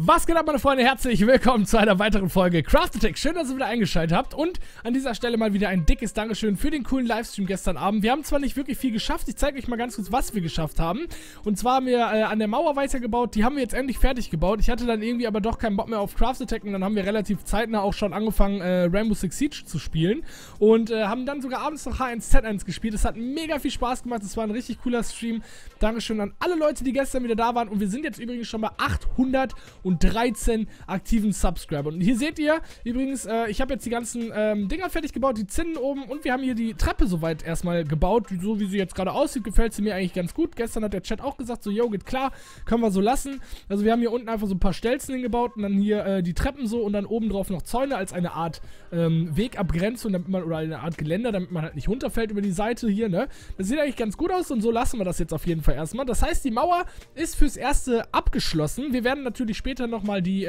Was geht ab, meine Freunde? Herzlich willkommen zu einer weiteren Folge Craft Attack. Schön, dass ihr wieder eingeschaltet habt. Und an dieser Stelle mal wieder ein dickes Dankeschön für den coolen Livestream gestern Abend. Wir haben zwar nicht wirklich viel geschafft. Ich zeige euch mal ganz kurz, was wir geschafft haben. Und zwar haben wir an der Mauer weitergebaut. Die haben wir jetzt endlich fertig gebaut. Ich hatte dann irgendwie aber doch keinen Bock mehr auf Craft Attack. Und dann haben wir relativ zeitnah auch schon angefangen, Rainbow Six Siege zu spielen. Und haben dann sogar abends noch H1Z1 gespielt. Es hat mega viel Spaß gemacht. Es war ein richtig cooler Stream. Dankeschön an alle Leute, die gestern wieder da waren. Und wir sind jetzt übrigens schon bei 813 aktiven Subscriber. Und hier seht ihr übrigens, ich habe jetzt die ganzen Dinger fertig gebaut, die Zinnen oben, und wir haben hier die Treppe soweit erstmal gebaut, so wie sie jetzt gerade aussieht, gefällt sie mir eigentlich ganz gut. Gestern hat der Chat auch gesagt, so, yo, geht klar, können wir so lassen. Also wir haben hier unten einfach so ein paar Stelzen hingebaut und dann hier die Treppen so und dann oben drauf noch Zäune als eine Art Wegabgrenzung, damit man, oder eine Art Geländer, damit man halt nicht runterfällt über die Seite hier, ne? Das sieht eigentlich ganz gut aus und so lassen wir das jetzt auf jeden Fall erstmal. Das heißt, die Mauer ist fürs Erste abgeschlossen. Wir werden natürlich später nochmal die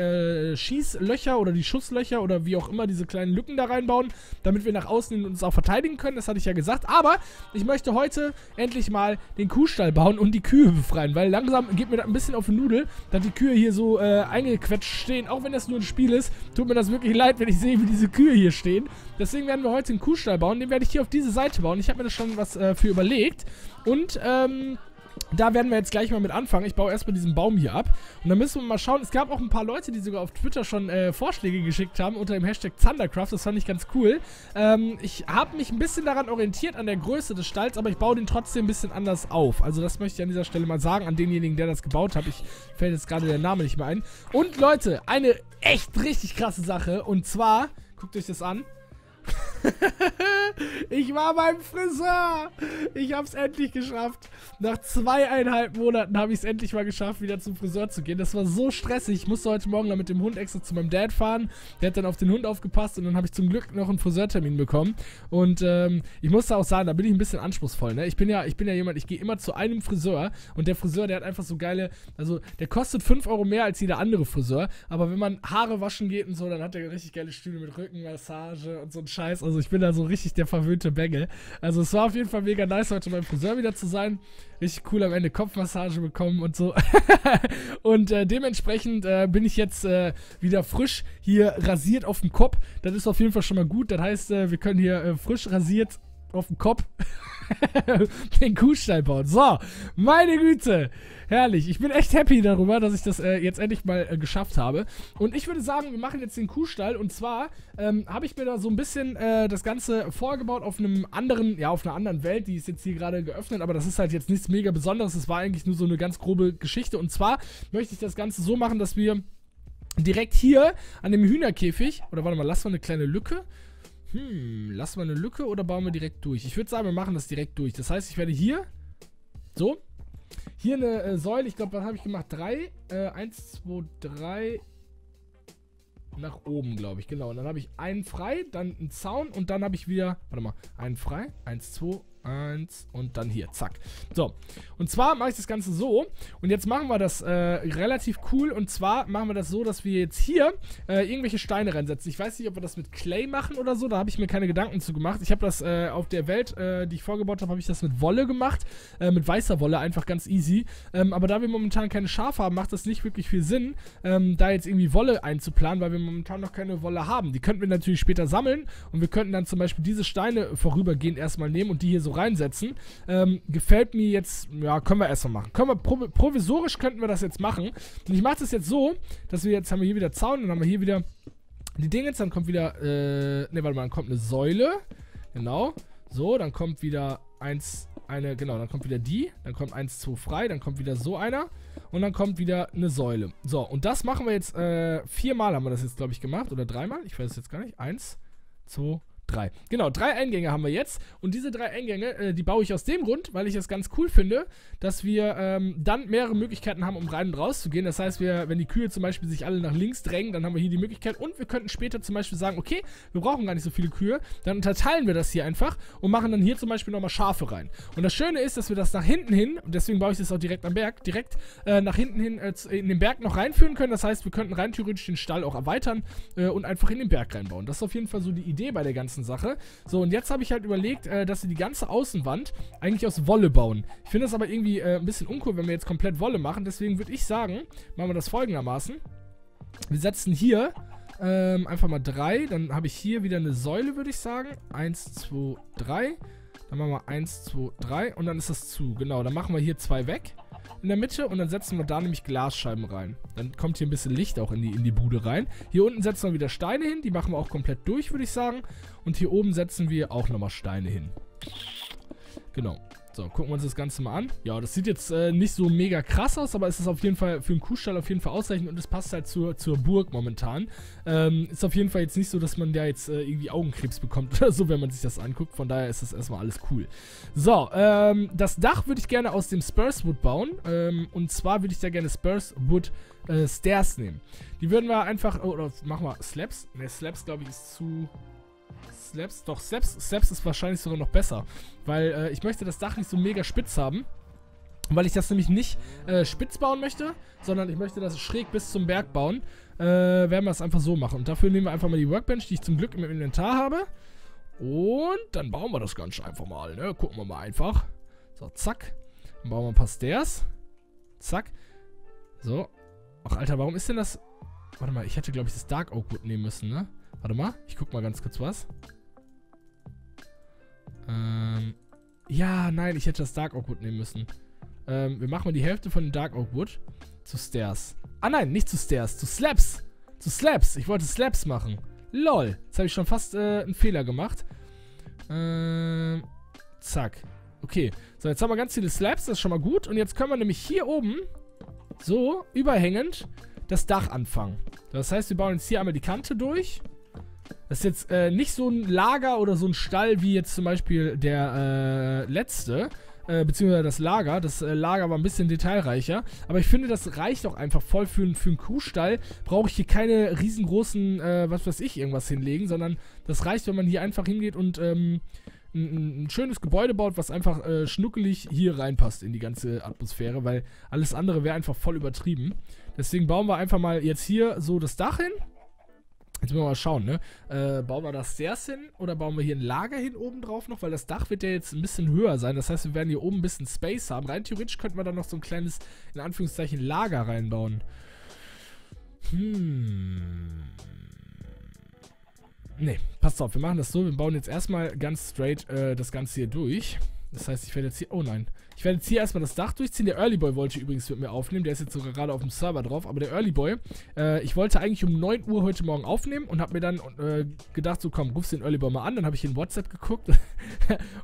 Schießlöcher oder die Schusslöcher oder wie auch immer diese kleinen Lücken da reinbauen, damit wir nach außen uns auch verteidigen können, das hatte ich ja gesagt, aber ich möchte heute endlich mal den Kuhstall bauen und die Kühe befreien, weil langsam geht mir das ein bisschen auf die Nudel, dass die Kühe hier so eingequetscht stehen, auch wenn das nur ein Spiel ist, tut mir das wirklich leid, wenn ich sehe, wie diese Kühe hier stehen. Deswegen werden wir heute einen Kuhstall bauen, den werde ich hier auf diese Seite bauen, ich habe mir das schon was für überlegt und da werden wir jetzt gleich mal mit anfangen. Ich baue erstmal diesen Baum hier ab. Und dann müssen wir mal schauen. Es gab auch ein paar Leute, die sogar auf Twitter schon Vorschläge geschickt haben unter dem Hashtag Zandercraft. Das fand ich ganz cool. Ich habe mich ein bisschen daran orientiert, an der Größe des Stalls, aber ich baue den trotzdem ein bisschen anders auf. Also das möchte ich an dieser Stelle mal sagen, an denjenigen, der das gebaut hat. Ich fällt jetzt gerade der Name nicht mehr ein. Und Leute, eine echt richtig krasse Sache. Und zwar, guckt euch das an. Ich war beim Friseur. Ich hab's endlich geschafft. Nach 2,5 Monaten habe ich es endlich mal geschafft, wieder zum Friseur zu gehen. Das war so stressig. Ich musste heute Morgen dann mit dem Hund extra zu meinem Dad fahren. Der hat dann auf den Hund aufgepasst und dann habe ich zum Glück noch einen Friseurtermin bekommen. Und ich musste auch sagen, da bin ich ein bisschen anspruchsvoll, ne? Ich bin ja jemand, ich gehe immer zu einem Friseur und der Friseur, der hat einfach so geile, also der kostet 5 Euro mehr als jeder andere Friseur. Aber wenn man Haare waschen geht und so, dann hat der richtig geile Stühle mit Rückenmassage und so ein Scheiß. Also ich bin da so richtig der verwöhnte Bengel. Also es war auf jeden Fall mega nice, heute beim Friseur wieder zu sein. Richtig cool, am Ende Kopfmassage bekommen und so. Und dementsprechend bin ich jetzt wieder frisch hier rasiert auf dem Kopf. Das ist auf jeden Fall schon mal gut. Das heißt, wir können hier frisch rasiert auf dem Kopf den Kuhstall bauen. So, meine Güte. Herrlich. Ich bin echt happy darüber, dass ich das jetzt endlich mal geschafft habe. Und ich würde sagen, wir machen jetzt den Kuhstall. Und zwar habe ich mir da so ein bisschen das Ganze vorgebaut auf einem anderen, ja, auf einer anderen Welt. Die ist jetzt hier gerade geöffnet, aber das ist halt jetzt nichts mega Besonderes. Es war eigentlich nur so eine ganz grobe Geschichte. Und zwar möchte ich das Ganze so machen, dass wir direkt hier an dem Hühnerkäfig, oder warte mal, lass mal eine kleine Lücke. Lassen wir eine Lücke oder bauen wir direkt durch? Ich würde sagen, wir machen das direkt durch. Das heißt, ich werde hier, so, hier eine Säule, ich glaube, was habe ich gemacht? 3, 1, 2, 3, nach oben, glaube ich, genau. Und dann habe ich einen frei, dann einen Zaun und dann habe ich wieder, warte mal, einen frei, 1, 2, 1 und dann hier, zack. So, und zwar mache ich das Ganze so und jetzt machen wir das relativ cool und zwar machen wir das so, dass wir jetzt hier irgendwelche Steine reinsetzen. Ich weiß nicht, ob wir das mit Clay machen oder so, da habe ich mir keine Gedanken zu gemacht. Ich habe das auf der Welt, die ich vorgebaut habe, habe ich das mit Wolle gemacht, mit weißer Wolle, einfach ganz easy. Aber da wir momentan keine Schafe haben, macht das nicht wirklich viel Sinn, da jetzt irgendwie Wolle einzuplanen, weil wir momentan noch keine Wolle haben. Die könnten wir natürlich später sammeln und wir könnten dann zum Beispiel diese Steine vorübergehend erstmal nehmen und die hier so reinsetzen. Gefällt mir jetzt, ja, können wir erstmal machen. Können wir provisorisch könnten wir das jetzt machen. Und ich mache das jetzt so, dass wir jetzt, haben wir hier wieder Zaun, dann haben wir hier wieder die Dinge, dann kommt wieder, ne, warte mal, dann kommt eine Säule. Genau. So, dann kommt wieder dann kommt wieder die, dann kommt 1, 2 frei, dann kommt wieder so einer und dann kommt wieder eine Säule. So, und das machen wir jetzt, 4-mal haben wir das jetzt, glaube ich, gemacht, oder 3-mal, ich weiß es jetzt gar nicht. 1, 2, 3. Genau, 3 Eingänge haben wir jetzt und diese 3 Eingänge, die baue ich aus dem Grund, weil ich es ganz cool finde, dass wir dann mehrere Möglichkeiten haben, um rein und raus zu gehen. Das heißt, wenn die Kühe zum Beispiel sich alle nach links drängen, dann haben wir hier die Möglichkeit und wir könnten später zum Beispiel sagen, okay, wir brauchen gar nicht so viele Kühe, dann unterteilen wir das hier einfach und machen dann hier zum Beispiel nochmal Schafe rein. Und das Schöne ist, dass wir das nach hinten hin, und deswegen baue ich das auch direkt am Berg, direkt nach hinten hin in den Berg noch reinführen können. Das heißt, wir könnten rein theoretisch den Stall auch erweitern und einfach in den Berg reinbauen. Das ist auf jeden Fall so die Idee bei der ganzen Sache. So, und jetzt habe ich halt überlegt, dass wir die ganze Außenwand eigentlich aus Wolle bauen. Ich finde das aber irgendwie ein bisschen uncool, wenn wir jetzt komplett Wolle machen. Deswegen würde ich sagen, machen wir das folgendermaßen. Wir setzen hier einfach mal 3. Dann habe ich hier wieder eine Säule, würde ich sagen. 1, 2, 3. Dann machen wir 1, 2, 3. Und dann ist das zu. Genau, dann machen wir hier 2 weg. In der Mitte. Und dann setzen wir da nämlich Glasscheiben rein. Dann kommt hier ein bisschen Licht auch in die Bude rein. Hier unten setzen wir wieder Steine hin. Die machen wir auch komplett durch, würde ich sagen. Und hier oben setzen wir auch nochmal Steine hin. Genau. So, gucken wir uns das Ganze mal an. Ja, das sieht jetzt nicht so mega krass aus, aber es ist auf jeden Fall für einen Kuhstall auf jeden Fall ausreichend und es passt halt zur Burg momentan. Ist auf jeden Fall jetzt nicht so, dass man da jetzt irgendwie Augenkrebs bekommt oder so, wenn man sich das anguckt. Von daher ist das erstmal alles cool. So, das Dach würde ich gerne aus dem Spurswood bauen. Und zwar würde ich da gerne Spurswood Stairs nehmen. Die würden wir einfach, oder machen wir Slabs. Ne, Slabs glaube ich ist zu... Slabs, doch, Slabs ist wahrscheinlich sogar noch besser, weil ich möchte das Dach nicht so mega spitz haben, weil ich das nämlich nicht spitz bauen möchte, sondern ich möchte das schräg bis zum Berg bauen, werden wir das einfach so machen. Und dafür nehmen wir einfach mal die Workbench, die ich zum Glück im Inventar habe, und dann bauen wir das Ganze einfach mal, ne? Gucken wir mal einfach. So, zack, dann bauen wir ein paar Stairs, zack, so. Ach, Alter, warum ist denn das, warte mal, ich hätte, glaube ich, das Dark Oakwood nehmen müssen, ne? Warte mal, ich guck mal ganz kurz was. Ja, nein, ich hätte das Dark Oak Wood nehmen müssen. Wir machen mal die Hälfte von Dark Oak Wood zu Stairs. Ah nein, nicht zu Stairs, zu Slabs. Zu Slabs, ich wollte Slabs machen. Lol, jetzt habe ich schon fast einen Fehler gemacht. Zack. Okay, so, jetzt haben wir ganz viele Slabs, das ist schon mal gut. Und jetzt können wir nämlich hier oben, so, überhängend, das Dach anfangen. Das heißt, wir bauen jetzt hier einmal die Kante durch. Das ist jetzt nicht so ein Lager oder so ein Stall wie jetzt zum Beispiel der letzte, beziehungsweise das Lager. Das Lager war ein bisschen detailreicher, aber ich finde, das reicht auch einfach voll für einen Kuhstall. Brauche ich hier keine riesengroßen, was weiß ich, irgendwas hinlegen, sondern das reicht, wenn man hier einfach hingeht und ein schönes Gebäude baut, was einfach schnuckelig hier reinpasst in die ganze Atmosphäre, weil alles andere wäre einfach voll übertrieben. Deswegen bauen wir einfach mal jetzt hier so das Dach hin. Jetzt müssen wir mal schauen, ne? Bauen wir das Stairs hin oder bauen wir hier ein Lager hin oben drauf noch? Weil das Dach wird ja jetzt ein bisschen höher sein. Das heißt, wir werden hier oben ein bisschen Space haben. Rein theoretisch könnten wir da noch so ein kleines, in Anführungszeichen, Lager reinbauen. Ne, passt auf, wir machen das so. Wir bauen jetzt erstmal ganz straight das Ganze hier durch. Das heißt, ich werde jetzt hier... Oh nein. Ich werde jetzt hier erstmal das Dach durchziehen. Der Early Boy wollte übrigens mit mir aufnehmen. Der ist jetzt sogar gerade auf dem Server drauf. Aber der Early Boy... ich wollte eigentlich um 9 Uhr heute Morgen aufnehmen und habe mir dann gedacht, so komm, rufst den Early Boy mal an. Dann habe ich in WhatsApp geguckt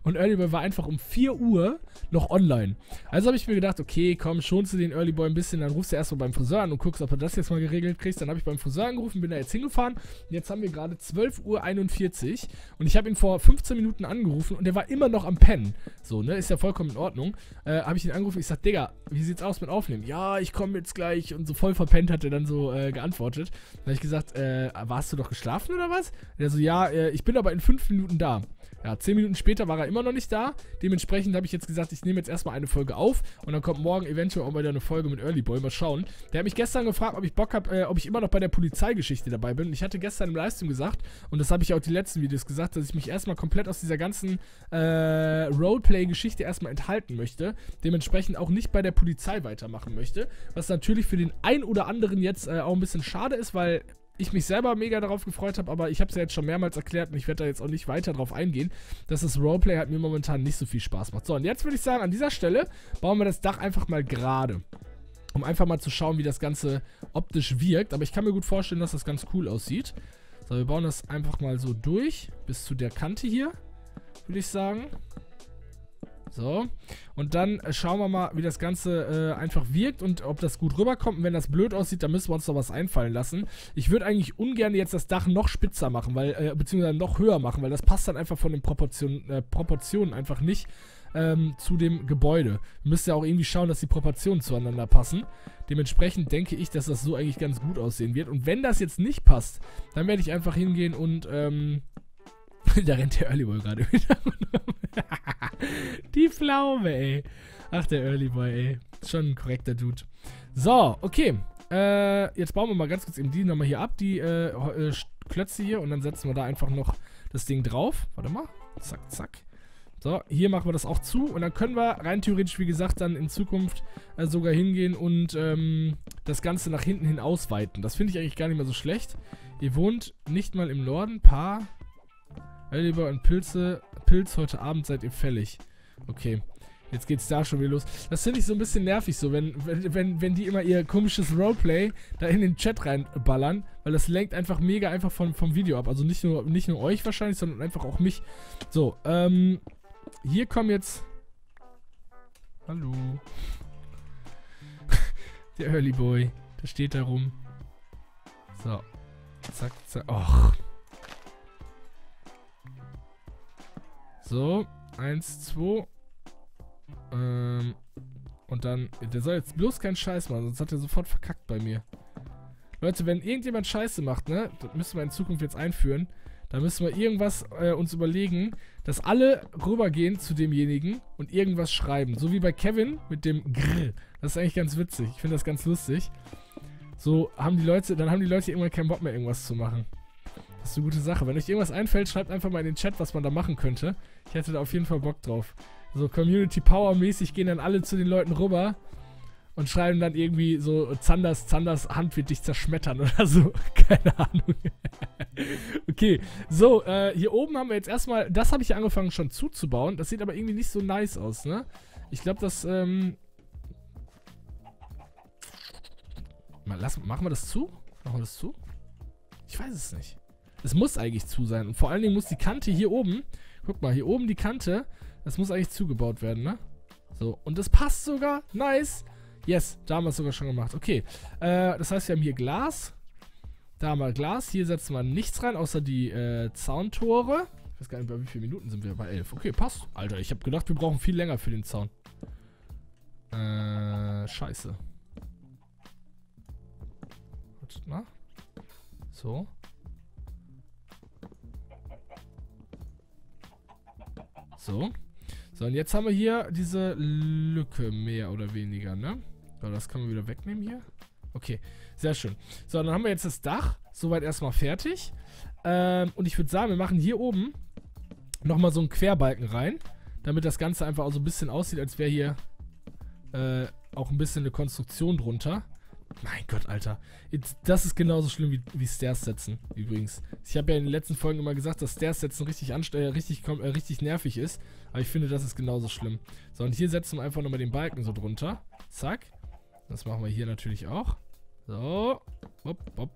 und Early Boy war einfach um 4 Uhr noch online. Also habe ich mir gedacht, okay, komm, schonst du den Early Boy ein bisschen. Dann rufst du erstmal beim Friseur an und guckst, ob du das jetzt mal geregelt kriegst. Dann habe ich beim Friseur angerufen, bin da jetzt hingefahren. Und jetzt haben wir gerade 12:41 Uhr. Und ich habe ihn vor 15 Minuten angerufen und der war immer noch am Pennen. So, ne, ist ja vollkommen in Ordnung. Habe ich ihn angerufen, ich sag, Digga, wie sieht's aus mit Aufnehmen? Ja, ich komme jetzt gleich, und so voll verpennt hat er dann so geantwortet. Dann habe ich gesagt, warst du doch geschlafen oder was? Und er so, ja, ich bin aber in 5 Minuten da. Ja, 10 Minuten später war er immer noch nicht da. Dementsprechend habe ich jetzt gesagt, ich nehme jetzt erstmal eine Folge auf und dann kommt morgen eventuell auch wieder eine Folge mit Early Boy. Mal schauen. Der hat mich gestern gefragt, ob ich Bock habe, ob ich immer noch bei der Polizeigeschichte dabei bin. Und ich hatte gestern im Livestream gesagt, und das habe ich auch die letzten Videos gesagt, dass ich mich erstmal komplett aus dieser ganzen Roleplay-Geschichte erstmal enthalten möchte. Dementsprechend auch nicht bei der Polizei weitermachen möchte. Was natürlich für den einen oder anderen jetzt auch ein bisschen schade ist, weil... ich mich selber mega darauf gefreut habe, aber ich habe es ja jetzt schon mehrmals erklärt und ich werde da jetzt auch nicht weiter drauf eingehen, dass das Roleplay halt mir momentan nicht so viel Spaß macht. So, und jetzt würde ich sagen, an dieser Stelle bauen wir das Dach einfach mal gerade, um einfach mal zu schauen, wie das Ganze optisch wirkt. Aber ich kann mir gut vorstellen, dass das ganz cool aussieht. So, wir bauen das einfach mal so durch, bis zu der Kante hier, würde ich sagen. So, und dann schauen wir mal, wie das Ganze einfach wirkt und ob das gut rüberkommt. Und wenn das blöd aussieht, dann müssen wir uns noch was einfallen lassen. Ich würde eigentlich ungern jetzt das Dach noch spitzer machen, weil beziehungsweise noch höher machen, weil das passt dann einfach von den Proportionen einfach nicht zu dem Gebäude. Wir müssen ja auch irgendwie schauen, dass die Proportionen zueinander passen. Dementsprechend denke ich, dass das so eigentlich ganz gut aussehen wird. Und wenn das jetzt nicht passt, dann werde ich einfach hingehen und... da rennt der Early Boy gerade wieder. Die Pflaume, ey. Ach, der Early Boy, ey. Schon ein korrekter Dude. So, okay. Jetzt bauen wir mal ganz kurz eben die nochmal hier ab, die Klötze hier. Und dann setzen wir da einfach noch das Ding drauf. Warte mal. Zack, zack. So, hier machen wir das auch zu und dann können wir rein theoretisch, wie gesagt, dann in Zukunft sogar hingehen und das Ganze nach hinten hin ausweiten. Das finde ich eigentlich gar nicht mehr so schlecht. Ihr wohnt nicht mal im Norden, Paar, Early Boy und Pilz, heute Abend seid ihr fällig. Okay, jetzt geht's da schon wieder los. Das finde ich so ein bisschen nervig so, wenn die immer ihr komisches Roleplay da in den Chat reinballern, weil das lenkt einfach mega einfach vom Video ab. Also nicht nur euch wahrscheinlich, sondern einfach auch mich. So, hier kommen jetzt... Hallo. Der Early Boy. Der steht da rum. So. Zack, zack. Och. So. 1, 2. Und dann... Der soll jetzt bloß keinen Scheiß machen, sonst hat er sofort verkackt bei mir. Leute, wenn irgendjemand Scheiße macht, ne? Das müssen wir in Zukunft jetzt einführen. Da müssen wir irgendwas uns überlegen, dass alle rübergehen zu demjenigen und irgendwas schreiben. So wie bei Kevin mit dem Grr. Das ist eigentlich ganz witzig. Ich finde das ganz lustig. So haben die Leute, dann haben die Leute irgendwann keinen Bock mehr, irgendwas zu machen. Das ist eine gute Sache. Wenn euch irgendwas einfällt, schreibt einfach mal in den Chat, was man da machen könnte. Ich hätte da auf jeden Fall Bock drauf. So Community Power mäßig gehen dann alle zu den Leuten rüber und schreiben dann irgendwie so, Zanders Hand wird dich zerschmettern oder so. Keine Ahnung. Okay, so, hier oben haben wir jetzt erstmal, das habe ich angefangen schon zuzubauen. Das sieht aber irgendwie nicht so nice aus, ne? Ich glaube, das, machen wir das zu? Machen wir das zu? Ich weiß es nicht. Es muss eigentlich zu sein. Und vor allen Dingen muss die Kante hier oben, guck mal, hier oben die Kante, das muss eigentlich zugebaut werden, ne? So, und das passt sogar. Nice. Yes, da haben wir es sogar schon gemacht. Okay, das heißt, wir haben hier Glas. Da haben wir Glas, hier setzen wir nichts rein, außer die Zauntore. Ich weiß gar nicht, bei wie vielen Minuten sind wir? Bei 11. Okay, passt. Alter, ich habe gedacht, wir brauchen viel länger für den Zaun. Scheiße. Wartet mal. So. So. So, und jetzt haben wir hier diese Lücke, mehr oder weniger, ne? So, das können wir wieder wegnehmen hier. Okay, sehr schön. So, dann haben wir jetzt das Dach soweit erstmal fertig. Und ich würde sagen, wir machen hier oben nochmal so einen Querbalken rein, damit das Ganze einfach auch so ein bisschen aussieht, als wäre hier auch ein bisschen eine Konstruktion drunter. Mein Gott, Alter. Das ist genauso schlimm wie Stairs setzen, übrigens. Ich habe ja in den letzten Folgen immer gesagt, dass Stairs setzen richtig nervig ist. Aber ich finde, das ist genauso schlimm. So, und hier setzen wir einfach nochmal den Balken so drunter. Zack. Das machen wir hier natürlich auch. So. Bop, bop,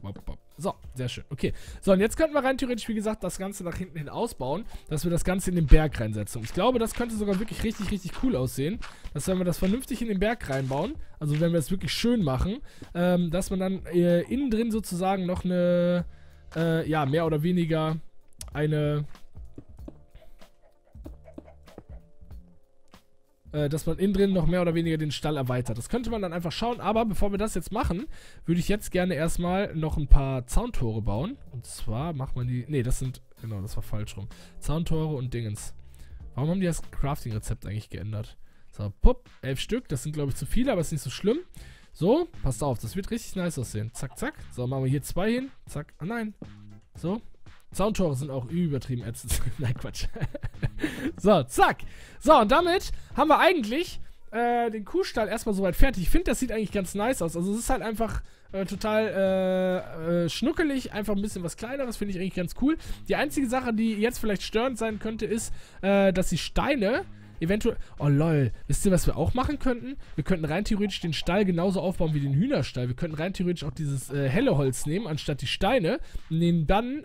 bop, bop. So, sehr schön. Okay. So, und jetzt könnten wir rein theoretisch, wie gesagt, das Ganze nach hinten hin ausbauen, dass wir das Ganze in den Berg reinsetzen. Und ich glaube, das könnte sogar wirklich richtig, richtig cool aussehen, dass wenn wir das vernünftig in den Berg reinbauen, also wenn wir es wirklich schön machen, dass man dann innen drin sozusagen noch eine, ja, mehr oder weniger eine... dass man innen drin noch mehr oder weniger den Stall erweitert. Das könnte man dann einfach schauen, aber bevor wir das jetzt machen, würde ich jetzt gerne erstmal noch ein paar Zauntore bauen. Und zwar macht man die... Ne, das sind... Genau, das war falsch rum. Zauntore und Dingens. Warum haben die das Crafting-Rezept eigentlich geändert? So, pupp, 11 Stück. Das sind, glaube ich, zu viele, aber ist nicht so schlimm. So, passt auf, das wird richtig nice aussehen. Zack, zack. So, machen wir hier 2 hin. Zack. Ah, nein. So. Zauntore sind auch übertrieben ätzend. Nein, Quatsch. So, zack. So, und damit haben wir eigentlich den Kuhstall erstmal soweit fertig. Ich finde, das sieht eigentlich ganz nice aus. Also es ist halt einfach total schnuckelig. Einfach ein bisschen was Kleineres, finde ich eigentlich ganz cool. Die einzige Sache, die jetzt vielleicht störend sein könnte, ist, dass die Steine... Eventuell, oh lol, wisst ihr, was wir auch machen könnten? Wir könnten rein theoretisch den Stall genauso aufbauen wie den Hühnerstall. Wir könnten rein theoretisch auch dieses helle Holz nehmen, anstatt die Steine. Nehmen dann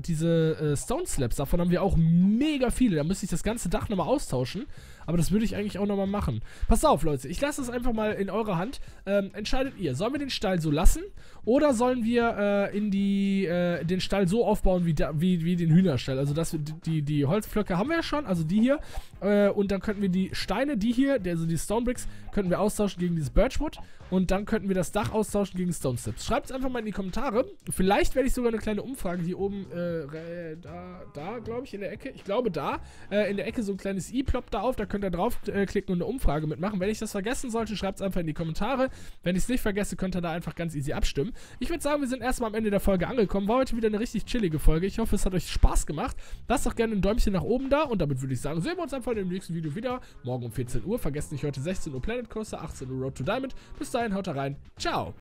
diese Stone Slabs. Davon haben wir auch mega viele. Da müsste ich das ganze Dach nochmal austauschen. Aber das würde ich eigentlich auch nochmal machen. Passt auf, Leute. Ich lasse das einfach mal in eurer Hand. Entscheidet ihr. Sollen wir den Stall so lassen? Oder sollen wir den Stall so aufbauen wie den Hühnerstall? Also dass wir die Holzpflöcke haben wir ja schon. Also die hier. Und dann könnten wir die Steine, die hier, also die Stonebricks, könnten wir austauschen gegen dieses Birchwood. Und dann könnten wir das Dach austauschen gegen Stone Steps. Schreibt es einfach mal in die Kommentare. Vielleicht werde ich sogar eine kleine Umfrage hier oben, da glaube ich, in der Ecke. Ich glaube da, in der Ecke so ein kleines i ploppt da auf. Da könnt ihr draufklicken und eine Umfrage mitmachen. Wenn ich das vergessen sollte, schreibt es einfach in die Kommentare. Wenn ich es nicht vergesse, könnt ihr da einfach ganz easy abstimmen. Ich würde sagen, wir sind erstmal am Ende der Folge angekommen. War heute wieder eine richtig chillige Folge. Ich hoffe, es hat euch Spaß gemacht. Lasst doch gerne ein Däumchen nach oben da. Und damit würde ich sagen, sehen wir uns einfach in dem nächsten Video wieder. Morgen um 14 Uhr. Vergesst nicht, heute 16 Uhr Planet Coaster, 18 Uhr Road to Diamond. Bis dahin, haut rein. Ciao.